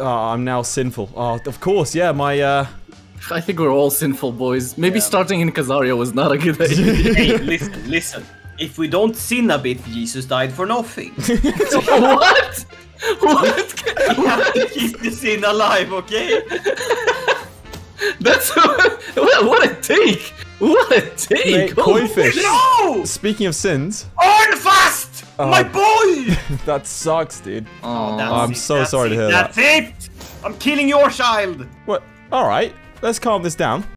I'm now sinful. Oh, of course, yeah, my, I think we're all sinful, boys. Maybe starting in Khazaria was not a good idea. Hey, listen, listen. If we don't sin a bit, Jesus died for nothing. What? What? We have to keep the sin alive, okay? That's what a take! What a take! Mate, Koifish. No! Speaking of sins, earn fast, my boy. That sucks, dude. Oh, I'm so sorry to hear that. That's it. I'm killing your child. What? All right, let's calm this down.